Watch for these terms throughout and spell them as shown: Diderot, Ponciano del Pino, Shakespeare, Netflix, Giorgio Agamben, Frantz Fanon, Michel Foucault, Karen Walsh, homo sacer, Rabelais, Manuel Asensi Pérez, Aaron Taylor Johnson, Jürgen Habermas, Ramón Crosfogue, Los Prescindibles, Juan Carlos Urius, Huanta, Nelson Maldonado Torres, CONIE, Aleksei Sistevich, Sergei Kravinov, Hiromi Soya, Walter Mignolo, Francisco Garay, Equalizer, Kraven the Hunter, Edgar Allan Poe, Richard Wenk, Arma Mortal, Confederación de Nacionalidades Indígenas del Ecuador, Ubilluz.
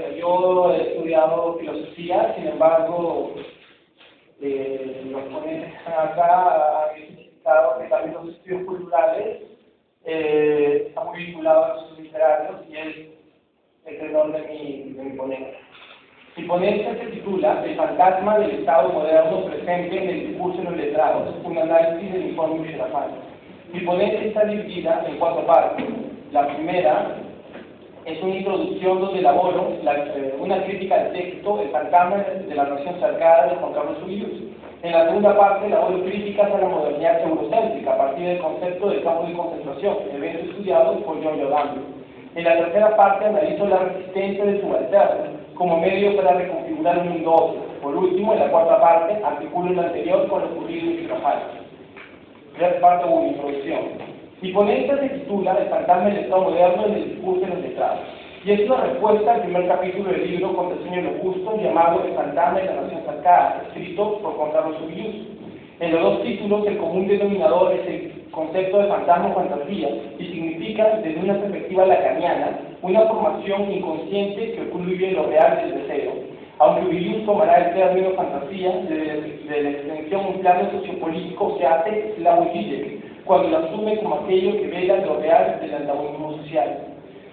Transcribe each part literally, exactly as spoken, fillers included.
Bueno, yo he estudiado filosofía, sin embargo, eh, los ponentes que están acá han explicado que también los estudios culturales eh, están muy vinculados a los estudios literarios y es el perdón de mi, de mi ponente. Mi ponente se titula El fantasma del Estado moderno presente en el discurso de los letrados, un análisis del informe bibliografal. Mi ponente está dividida en cuatro partes. La primera es una introducción donde elaboro la, eh, una crítica al texto El fantasma de la nación cercada de Juan Carlos Urius. En la segunda parte elaboro críticas a la modernidad eurocéntrica a partir del concepto del campo de concentración, evento estudiado por Giorgio Agamben. En la tercera parte analizo la resistencia de subalternos como medio para reconfigurar un mundo óseo. Por último, en la cuarta parte, articulo lo anterior con lo ocurrido en Uchuraccay. Parte uno, introducción. Mi ponente se titula El fantasma del Estado moderno en el discurso de los letrados, y es una respuesta al primer capítulo del libro Contrasueño de los Justos, llamado El fantasma de la nación cercada, escrito por Juan Carlos Urius. En los dos títulos, el común denominador es el concepto de fantasma o fantasía, y significa, desde una perspectiva lacaniana, una formación inconsciente que ocurre en lo real del deseo. Aunque Ubilluz tomará el término fantasía de, de la extensión un plano sociopolítico que hace la Uchuraccay, cuando lo asume como aquello que vela lo real del antagonismo social.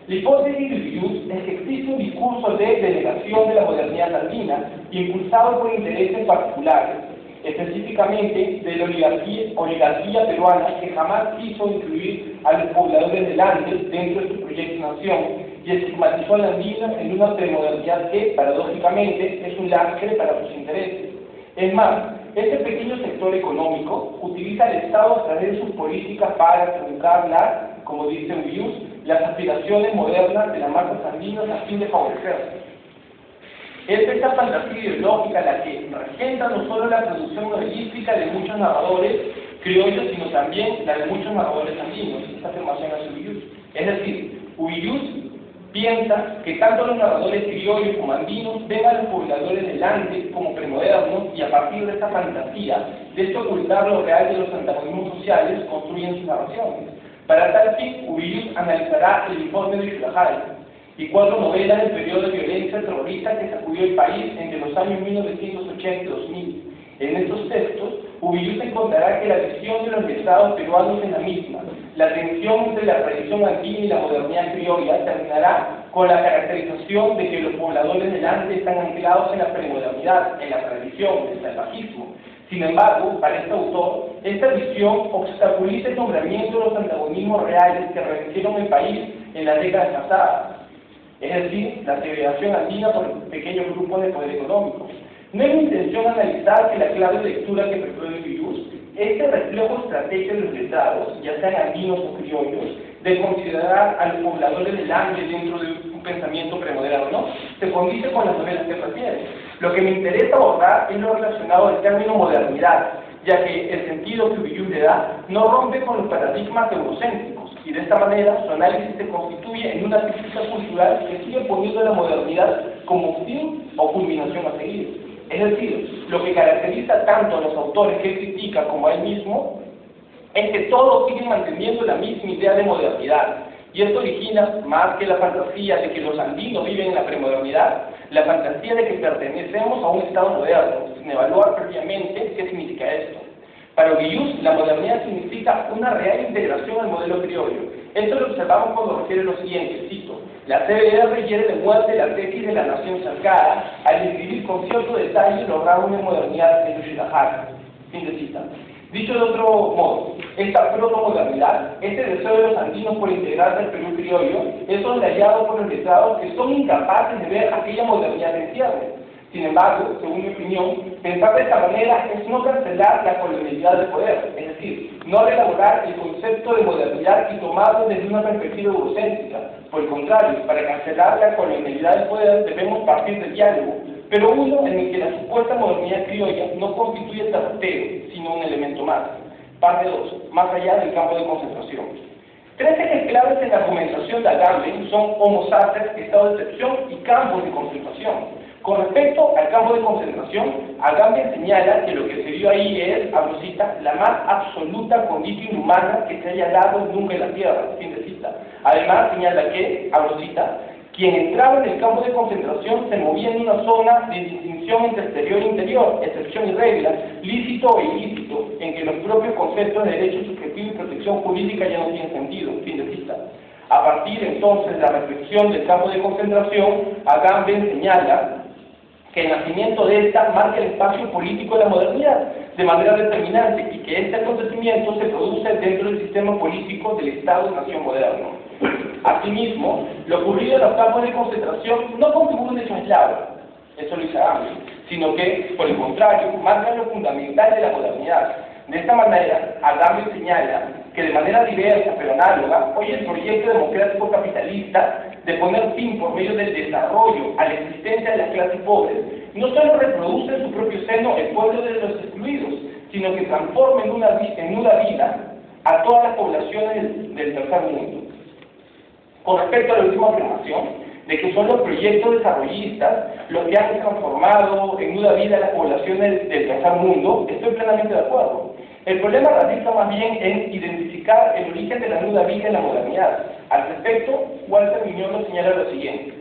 La hipótesis de Ubilluz es que existe un discurso de denegación de la modernidad latina, impulsado por intereses particulares, específicamente de la oligarquía, oligarquía peruana, que jamás quiso incluir a los pobladores del Andes dentro de su proyecto nación y estigmatizó a la andina en una premodernidad que, paradójicamente, es un lastre para sus intereses. Es más, este pequeño sector económico utiliza al Estado a través de sus políticas para truncar las, como dice Ubilluz, las aspiraciones modernas de las masas andinas a fin de favorecerse. Es esta fantasía ideológica la que regenta no solo la producción novelística de muchos narradores criollos, sino también la de muchos narradores andinos. Esta afirmación hace Ubilluz. Es decir, Ubilluz piensa que tanto los narradores criollos como andinos ven a los pobladores del Andes como premodernos y a partir de esta fantasía, de este ocultar lo real de los antagonismos sociales, construyen sus narraciones. Para tal fin, Ubilluz analizará el informe de Uchuraccay y cuatro novelas del periodo de violencia terrorista que sacudió el país entre los años mil novecientos ochenta y dos mil. En estos textos, Ubilluz encontrará que la visión de los estados peruanos es la misma. La tensión entre la tradición andina y la modernidad criolla terminará con la caracterización de que los pobladores del Andes están anclados en la premodernidad, en la tradición, en el salvajismo. Sin embargo, para este autor, esta visión obstaculiza el nombramiento de los antagonismos reales que revivieron el país en las décadas pasadas. Es decir, la segregación andina por pequeños grupos de poder económico. No es mi intención analizar que la clave de lectura que promueve Ubilluz es el reflejo estratégico de los letrados, ya sean andinos o criollos, de considerar a los pobladores del Andes dentro de un pensamiento premoderado, ¿no? Se condice con las novelas que refiere. Lo que me interesa abordar es lo relacionado al término modernidad, ya que el sentido que Ubilluz le da no rompe con los paradigmas eurocéntricos, y de esta manera su análisis se constituye en una crítica cultural que sigue poniendo la modernidad como fin o culminación a seguir. Es decir, lo que caracteriza tanto a los autores que critica como a él mismo es que todos siguen manteniendo la misma idea de modernidad, y esto origina, más que la fantasía de que los andinos viven en la premodernidad, la fantasía de que pertenecemos a un Estado moderno, sin evaluar previamente qué significa esto. Para Ubilluz, la modernidad significa una real integración al modelo criollo. Esto lo observamos cuando refiere lo siguiente, cito: la C B D requiere de muerte la tesis de la nación cercada al escribir con cierto detalle lograr una modernidad en Uchuraccay. Fin de cita. Dicho de otro modo, esta protomodernidad, este deseo de los andinos por integrarse al Perú criollo, es soslayado por los letrados que son incapaces de ver aquella modernidad en ciernes. Sin embargo, según mi opinión, pensar de esta manera es no cancelar la colonialidad del poder, es decir, no elaborar el concepto de modernidad y tomarlo desde una perspectiva eurocéntrica. Por el contrario, para cancelar la colonialidad del poder debemos partir del diálogo, pero uno en el que la supuesta modernidad criolla no constituye taroteo, sino un elemento más. Parte dos. Más allá del campo de concentración. Tres ejes claves en la argumentación de Agamben son homo sacer, estado de excepción y campos de concentración. Con respecto al campo de concentración, Agamben señala que lo que se vio ahí es, abro cita, la más absoluta condición inhumana que se haya dado nunca en la tierra, fin de cita. Además señala que, abro cita, Quien entraba en el campo de concentración se movía en una zona de distinción entre exterior e interior, excepción y regla, lícito o ilícito, en que los propios conceptos de derecho subjetivo y protección jurídica ya no tienen sentido. Fin de cita. A partir entonces de la reflexión del campo de concentración, Agamben señala que el nacimiento de esta marca el espacio político de la modernidad de manera determinante y que este acontecimiento se produce dentro del sistema político del Estado-Nación moderno. Asimismo, lo ocurrido en los campos de concentración no configura un hecho aislado, eso lo hizo Agamben, sino que, por el contrario, marca lo fundamental de la modernidad. De esta manera, Agamben señala que de manera diversa pero análoga, hoy el proyecto democrático-capitalista de poner fin por medio del desarrollo a la existencia de las clases pobres, no solo reproduce en su propio seno el pueblo de los excluidos, sino que transforma en una, en una vida a todas las poblaciones del, del tercer mundo. Con respecto a la última afirmación, de que son los proyectos desarrollistas los que han transformado en una vida a las poblaciones del tercer mundo, estoy plenamente de acuerdo. El problema radica más bien en identificar el origen de la nuda vida en la modernidad. Al respecto, Walter Mignolo señala lo siguiente.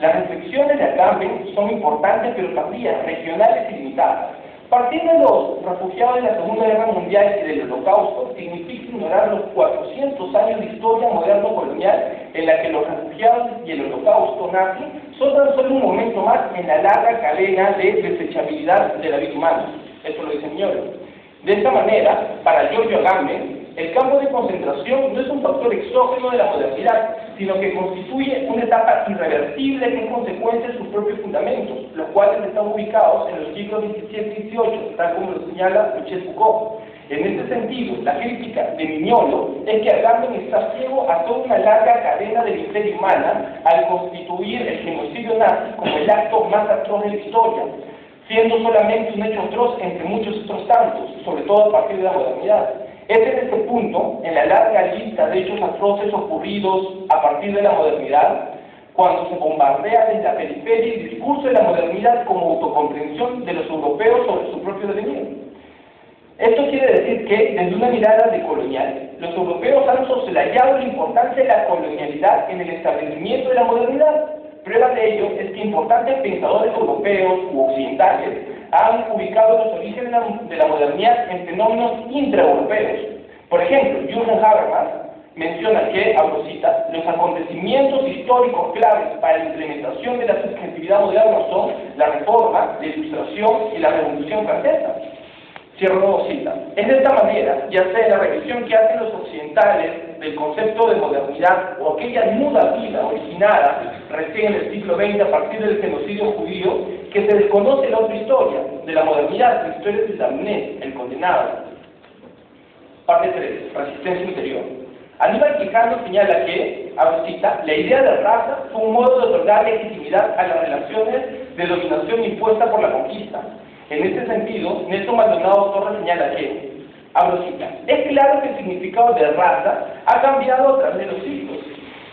Las reflexiones de Agamben son importantes pero tardías, regionales y limitadas. Partir de los refugiados de la Segunda Guerra Mundial y del Holocausto significa ignorar los cuatrocientos años de historia moderno colonial en la que los refugiados y el Holocausto nazi son tan solo un momento más en la larga cadena de desechabilidad de la vida humana. Eso lo dice Mignolo. De esta manera, para Giorgio Agamben, el campo de concentración no es un factor exógeno de la modernidad, sino que constituye una etapa irreversible que es consecuencia de sus propios fundamentos, los cuales están ubicados en los siglos diecisiete y dieciocho, tal como lo señala Michel Foucault. En este sentido, la crítica de Mignolo es que Agamben está ciego a toda una larga cadena de miseria humana al constituir el genocidio nazi como el acto más atroz de la historia, siendo solamente un hecho atroz entre muchos otros tantos, sobre todo a partir de la modernidad. Es en este punto, en la larga lista de hechos atroces ocurridos a partir de la modernidad, cuando se bombardea desde la periferia el discurso de la modernidad como autocomprensión de los europeos sobre su propio devenir. Esto quiere decir que, desde una mirada decolonial, los europeos han soslayado la importancia de la colonialidad en el establecimiento de la modernidad. Prueba de ello es que importantes pensadores europeos u occidentales han ubicado los orígenes de la modernidad en fenómenos intraeuropeos. Por ejemplo, Jürgen Habermas menciona que, abro cita, los acontecimientos históricos claves para la implementación de la subjetividad moderna son la Reforma, la Ilustración y la Revolución Francesa. Cierro cita. Es de esta manera, ya sea la revisión que hacen los occidentales del concepto de modernidad o aquella nuda vida originada recién en el siglo veinte a partir del genocidio judío, que se desconoce la otra historia de la modernidad, la historia de Damné, el condenado. Parte tres. Resistencia interior. Aníbal Quijano señala que, abro cita, la idea de raza fue un modo de otorgar legitimidad a las relaciones de dominación impuesta por la conquista. En este sentido, Nelson Maldonado Torres señala que, abro cita, es claro que el significado de raza ha cambiado a través de los siglos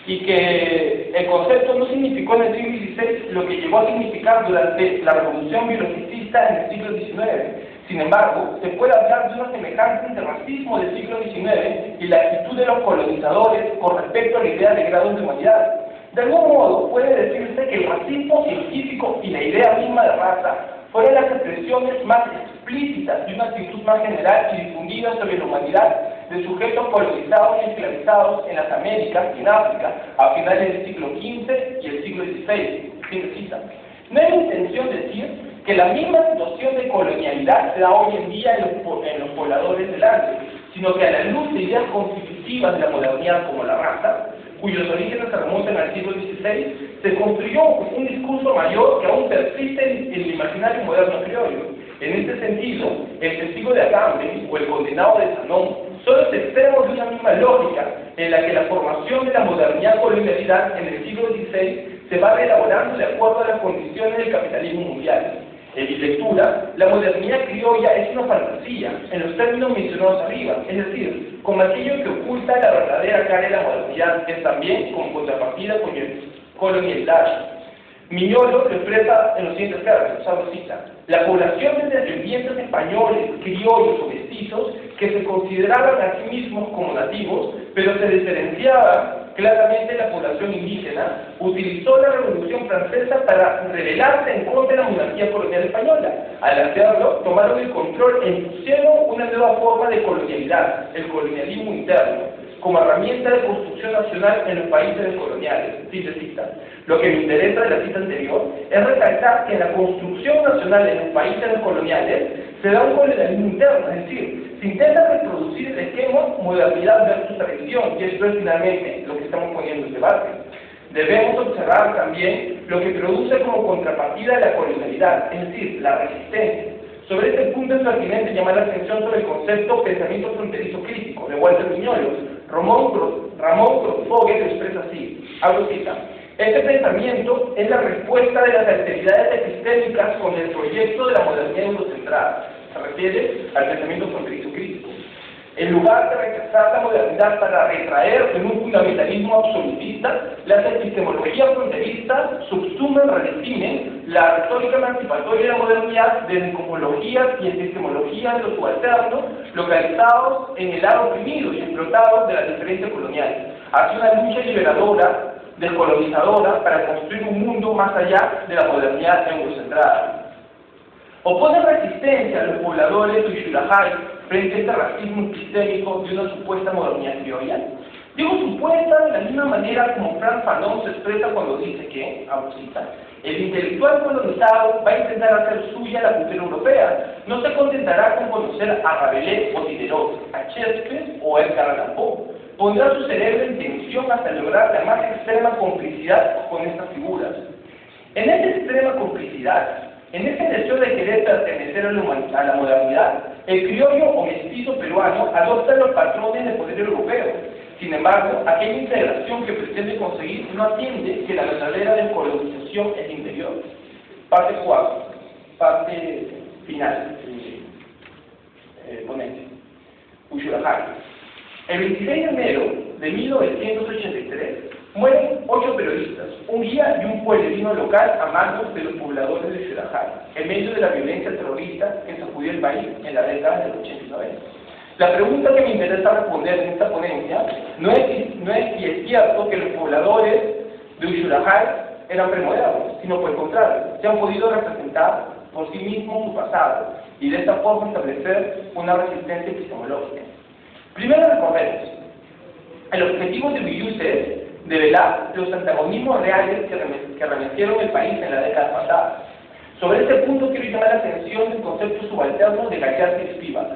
y que el concepto no significó en el siglo dieciséis lo que llegó a significar durante la revolución biologicista en el siglo diecinueve. Sin embargo, se puede hablar de una semejanza entre racismo del siglo diecinueve y la actitud de los colonizadores con respecto a la idea de grados de humanidad. De algún modo, puede decirse que el racismo científico y la idea misma de raza fueron las expresiones más explícitas de una actitud más general y difundida sobre la humanidad de sujetos colonizados y esclavizados en las Américas y en África a finales del siglo quince y el siglo dieciséis. No es mi intención decir que la misma situación de colonialidad se da hoy en día en los, en los pobladores del Ande, sino que a la luz de ideas constitutivas de la modernidad como la raza, cuyos orígenes se remontan al siglo dieciséis, se construyó un discurso mayor que aún persiste en el imaginario moderno criollo. En este sentido, el testigo de Agamben o el condenado de Fanon son los extremos de una misma lógica en la que la formación de la modernidad colonialidad en el siglo dieciséis se va reelaborando de acuerdo a las condiciones del capitalismo mundial. En mi lectura, la modernidad criolla es una fantasía, en los términos mencionados arriba, es decir, como aquello que oculta la verdadera cara de la modernidad, que es también como contrapartida con el colonialidad. Mignolo lo expresa en los siguientes términos, abro cita, la población de descendientes españoles, criollos o mestizos, que se consideraban a sí mismos como nativos, pero se diferenciaban Claramente la población indígena utilizó la Revolución Francesa para rebelarse en contra de la monarquía colonial española. Al hacerlo, tomaron el control e impusieron una nueva forma de colonialidad, el colonialismo interno, como herramienta de construcción nacional en los países coloniales. Sí, cita. Lo que me interesa de la cita anterior es recalcar que en la construcción nacional en los países coloniales se da un colonialismo interno, es decir, se intenta reproducir el esquema modernidad versus tradición, y esto es finalmente lo que estamos poniendo en debate. Debemos observar también lo que produce como contrapartida la colonialidad, es decir, la resistencia. Sobre este punto es pertinente llamar la atención sobre el concepto pensamiento fronterizo crítico de Walter Mignolo. Ramón Crosfogue lo expresa así, hablo cita, este pensamiento es la respuesta de las alteridades epistémicas con el proyecto de la modernidad eurocentrada, se refiere al pensamiento fronterizo crítico. En lugar de rechazar la modernidad para retraer en un fundamentalismo absolutista, las epistemologías fronteristas subsumen, redefinen la retórica emancipatoria de la modernidad desde cosmologías y epistemologías de los subalternos localizados en el lado oprimido y explotado de la diferencia colonial, hacia una lucha liberadora, descolonizadora, para construir un mundo más allá de la modernidad eurocentrada. Oponen resistencia a los pobladores de Uchuraccay frente a este racismo epistémico de una supuesta modernidad criolla. Digo supuesta de la misma manera como Frantz Fanon se expresa cuando dice que, abusita, el intelectual colonizado va a intentar hacer suya la cultura europea, no se contentará con conocer a Rabelais o Diderot, a Shakespeare o Edgar Allan Poe. Pondrá su cerebro en tensión hasta lograr la más extrema complicidad con estas figuras. En esta extrema complicidad, en ese deseo de querer pertenecer a la modernidad, el criollo o mestizo peruano adopta los patrones del poder europeo. Sin embargo, aquella integración que pretende conseguir no atiende que la verdadera descolonización es interior. Parte cuatro, parte final, eh, ponente, Uchuraccay. El veintiséis de enero de mil novecientos ochenta y tres, mueren ocho periodistas, un guía y un pueblerino local a manos de los pobladores de Uchuraccay, en medio de la violencia terrorista que sacudió el país en la década del ochenta y noventa. La pregunta que me interesa responder en esta ponencia no es, no es si es cierto que los pobladores de Uchuraccay eran premodernos, sino por el contrario, se han podido representar por sí mismos su pasado y de esta forma establecer una resistencia epistemológica. Primero recordemos, el objetivo de Ubilluz es develar los antagonismos reales que arremetieron el país en la década pasada. Sobre este punto quiero llamar la atención del concepto subalterno de Gayatri Spivak.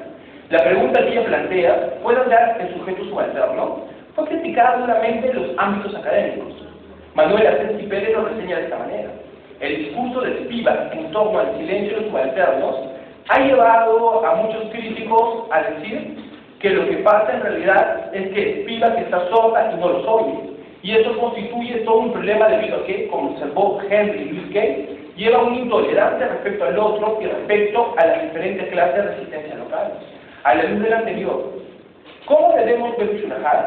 La pregunta que ella plantea, ¿puede hablar el sujeto subalterno?, fue criticada duramente en los ámbitos académicos. Manuel Asensi Pérez lo reseña de esta manera. El discurso de Spivak en torno al silencio de los subalternos ha llevado a muchos críticos a decir que lo que pasa en realidad es que Spivak está sorda y no los oye. Y eso constituye todo un problema debido a que, como observó Henry Louis Gates, lleva una intolerancia respecto al otro y respecto a las diferentes clases de resistencia local. A la luz del anterior, ¿cómo debemos ver Uchuraccay?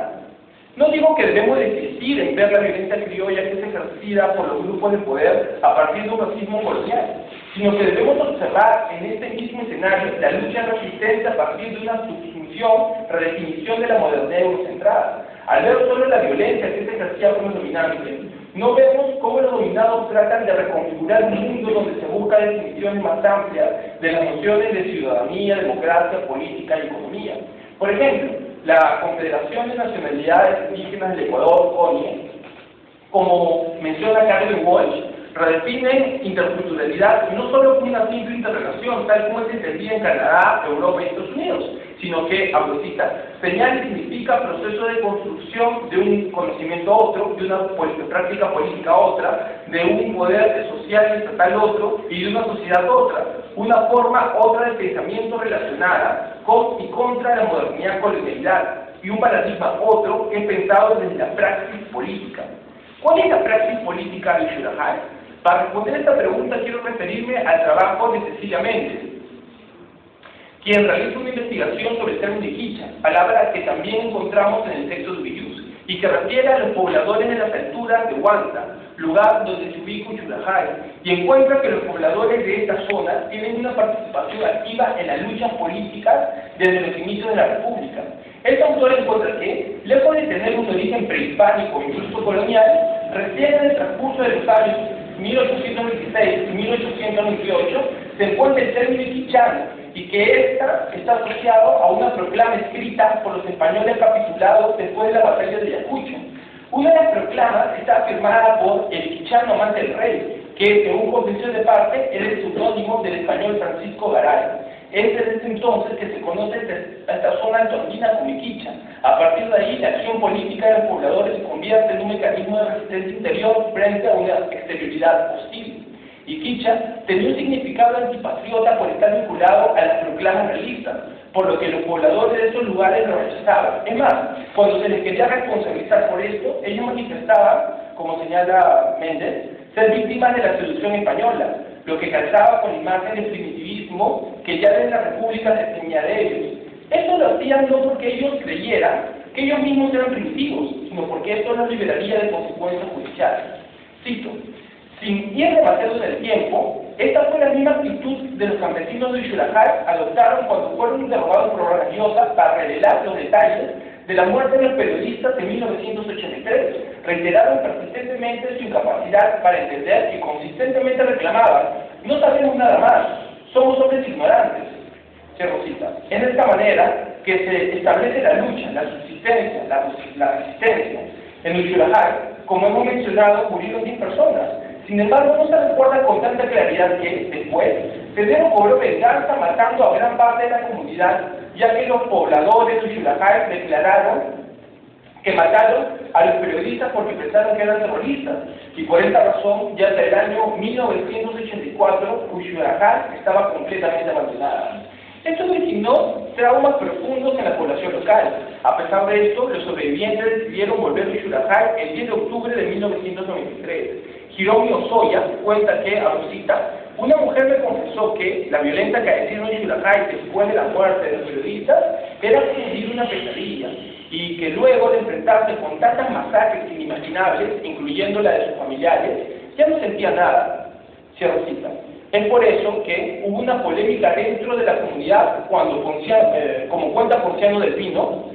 No digo que debemos desistir en ver la violencia criolla que es ejercida por los grupos de poder a partir de un racismo colonial, sino que debemos observar en este mismo escenario la lucha de resistencia a partir de una subsunción, redefinición de la modernidad eurocentrada. Al ver solo la violencia que se ejercía por los dominantes, no vemos cómo los dominados tratan de reconfigurar un mundo donde se busca definiciones más amplias de las nociones de ciudadanía, democracia, política y economía. Por ejemplo, la Confederación de Nacionalidades Indígenas del Ecuador, CONIE, como menciona Karen Walsh, redefine interculturalidad no solo como una simple interrelación, tal como se entendía en Canadá, Europa y Estados Unidos, sino que, abrosita, señal significa proceso de construcción de un conocimiento a otro, de una práctica política a otra, de un poder social y estatal a otro, y de una sociedad a otra, una forma otra de pensamiento relacionada con y contra la modernidad colonialidad, y un paradigma otro que es pensado desde la praxis política. ¿Cuál es la praxis política de Uchuraccay? Para responder a esta pregunta quiero referirme al trabajo de Cecilia Méndez, quien realiza una investigación sobre el término Iquicha, palabra que también encontramos en el texto de Ubilluz, y que refiere a los pobladores de las alturas de Huanta, lugar donde se ubica Uchuraccay, y encuentra que los pobladores de esta zona tienen una participación activa en las luchas políticas desde los inicios de la República. Este autor encuentra que, lejos de tener un origen prehispánico o incluso colonial, recién en el transcurso de los años mil ochocientos veintiséis y mil ochocientos veintiocho se encuentra el término quichano, y que ésta está asociado a una proclama escrita por los españoles capitulados después de la batalla de Ayacucho. Una de las proclamas está firmada por el quichano más del rey, que según confesión de parte era el seudónimo del español Francisco Garay. Es desde entonces que se conoce esta zona andina como Iquicha. A partir de ahí, la acción política de los pobladores se convierte en un mecanismo de resistencia interior frente a una exterioridad hostil. Iquicha tenía un significado antipatriota por estar vinculado a las proclamas realistas, por lo que los pobladores de esos lugares lo rechazaban. Es más, cuando se les quería responsabilizar por esto, ellos manifestaban, como señala Méndez, ser víctimas de la seducción española, lo que calzaba con imágenes primitivismo que ya desde la República se tenía de ellos. Esto lo hacían no porque ellos creyeran que ellos mismos eran primitivos, sino porque esto los liberaría de consecuencias judiciales. Cito, sin ir demasiado en el tiempo, esta fue la misma actitud de los campesinos de Uchuraccay adoptaron cuando fueron interrogados por Vargas para revelar los detalles de la muerte de los periodistas en mil novecientos ochenta y tres. Reiteraron persistentemente su incapacidad para entender y consistentemente reclamaban, no sabemos nada más. Somos hombres ignorantes, cierro cita. Es de esta manera que se establece la lucha, la subsistencia, la, la resistencia. En Uchuraccay, como hemos mencionado, murieron diez personas. Sin embargo, no se recuerda con tanta claridad que, después, Pedro cobró venganza matando a gran parte de la comunidad, ya que los pobladores de Uchuraccay declararon que mataron a los periodistas porque pensaron que eran terroristas, y por esta razón, ya hasta el año mil novecientos ochenta y cuatro, Uchuraccay estaba completamente abandonada. Esto originó traumas profundos en la población local. A pesar de esto, los sobrevivientes decidieron volver a Uchuraccay el diez de octubre de mil novecientos noventa y tres. Hiromi Soya cuenta que, a cita, una mujer me confesó que la violenta caída en Uchuraccay después de la muerte de los periodistas era sentir una pesadilla, y que luego de enfrentarse con tantas masacres inimaginables, incluyendo la de sus familiares, ya no sentía nada. Cierro cita. Es por eso que hubo una polémica dentro de la comunidad, cuando Ponciano, eh, como cuenta Ponciano del Pino,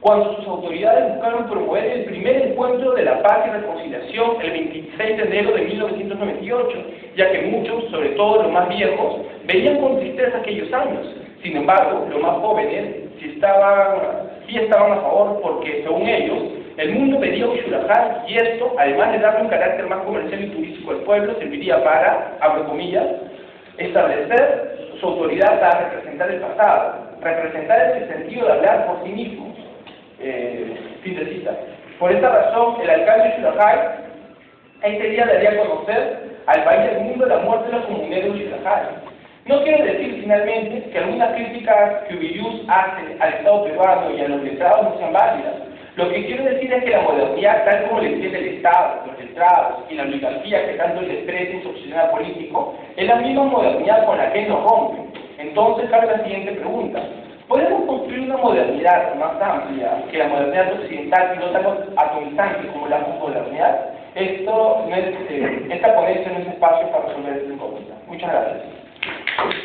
cuando sus autoridades buscaron promover el primer encuentro de la paz y reconciliación el veintiséis de enero de mil novecientos noventa y ocho, ya que muchos, sobre todo los más viejos, veían con tristeza aquellos años. Sin embargo, los más jóvenes sí estaban... y estaban a favor porque, según ellos, el mundo pedía Uchuraccay y esto, además de darle un carácter más comercial y turístico al pueblo, serviría para, abro comillas, establecer su autoridad para representar el pasado, representar ese sentido de hablar por sí mismos. Eh, fin de cita. Por esta razón, el alcalde de Uchuraccay este día daría a conocer al país del mundo la muerte de los comuneros de Uchuraccay. No quiero decir, finalmente, que algunas críticas que Ubilluz hace al Estado peruano y a los letrados no sean válidas. Lo que quiero decir es que la modernidad, tal como le entiende el Estado, los letrados y la oligarquía que tanto le expresa en su opcional político, es la misma modernidad con la que nos rompen. Entonces, cabe la siguiente pregunta. ¿Podemos construir una modernidad más amplia que la modernidad occidental y no tan atomizante como la posmodernidad? Esto no es, eh, esta ponencia no es espacio para resolver este problema. Muchas gracias.